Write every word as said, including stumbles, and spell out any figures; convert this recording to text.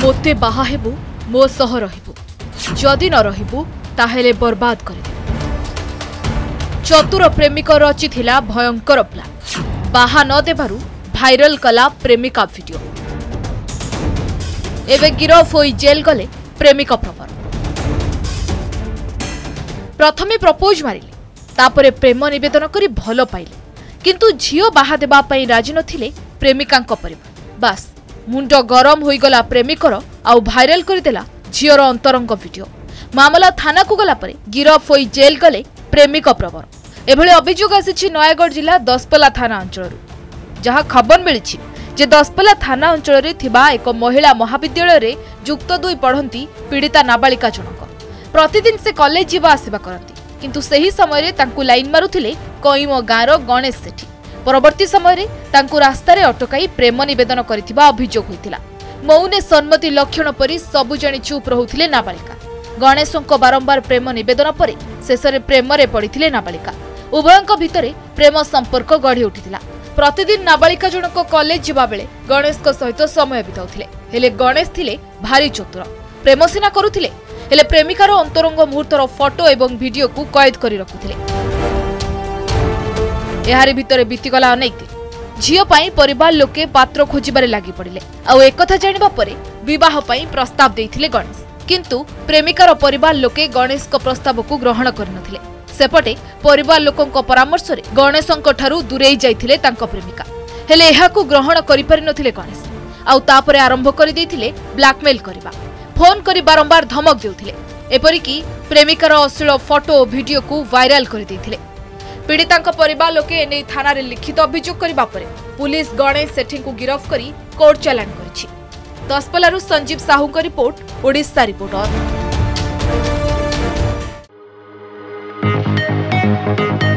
मोते बाहा हेबू मो सह रहिबू जदि न रहिबू ताहेले बर्बाद करिदेबू। चतुर प्रेमिक रचिथिला भयंकर प्लान, बाहा न देबारू भाइरल कला प्रेमिका वीडियो। एबे गिरफ होई जेल गले प्रेमिक प्रवर। प्रथमे प्रपोज मारिले, तापरे प्रेम निवेदन करी भल पाइले, किंतु झियो बाहा देबा पई राजी नथिले प्रेमिकांक परिवार। बास मुंड गरम होई गला प्रेमिकर आउ भाइराल करि देला झियोर अंतरंग वीडियो। मामला थाना को गला परे गिरफ होई जेल गले प्रेमिक प्रवर। एभले अभियोग आसीछि नयागढ़ जिला दसपल्ला थाना अंचलरू। जहा खबर मिलिछि जे दसपल्ला थाना अंचल रे थिबा एक महिला महाविद्यालय रे युक्त दुई पढ़ंती पीड़िता नाबालिका जनक। प्रतिदिन से कॉलेज जीवा आसीबा करंती, किंतु सही समय रे तांकु लाइन मारुथिले कईम गाँव गणेश सेठी। परवर्ती समय रे तांकु रास्ता रे अटकाई प्रेम निवेदन करिथिबा अभियोग होइतिला। मौने सन्मति लक्षण परि सबु जानी चुप रहुथिले नाबालिका। गणेशंक बारंबार प्रेम निवेदन परे शेषरे प्रेम रे पड़िथिले नाबालिका। उभयंक भितरे प्रेम संपर्क गढ़ी उठिथिला। प्रतिदिन नाबालिका जनक कॉलेज जीवा बेले गणेशक सहित समय बिताउथिले। हेले गणेश थिले भारी चतुर, प्रेम सिना करुथिले हेले प्रेमिकार अंतरंग मुहूर्तर फोटो एवं वीडियो को कैद करि रखुथिले। एहारी भितर बीतीगला अनेक दिन। झीओ पाई परिवार लोके पात्र खोजिबारे लागि पड़िले। आउ एकथा जानिबा परे विवाह पाई प्रस्ताव देथिले गणेश, किंतु प्रेमिकार परिवार लोके गणेश को प्रस्ताव को ग्रहण करनथिले। सेपटे परिवार लोकंक परामर्श रे गणेशंक ठारू दूरेई जाइथिले तांको प्रेमिका। हेले एहाकु ग्रहण करि परिनथिले गणेश। आउ तापरे आरंभ करि देथिले ब्लैकमेल करबा, फोन करि बारंबार धमक देउथिले, एपरि कि प्रेमिकार अश्लील फोटो वीडियो को वायरल करि देथिले। पीड़िता परिवार लोके एने थाना रे लिखित अभियोग करबा परे पुलिस गणेश सेठी को गिरफ्त करी कोर्ट चालान करिछि। दसपल्लारू संजीव साहू का रिपोर्ट, ओडिशा रिपोर्टर।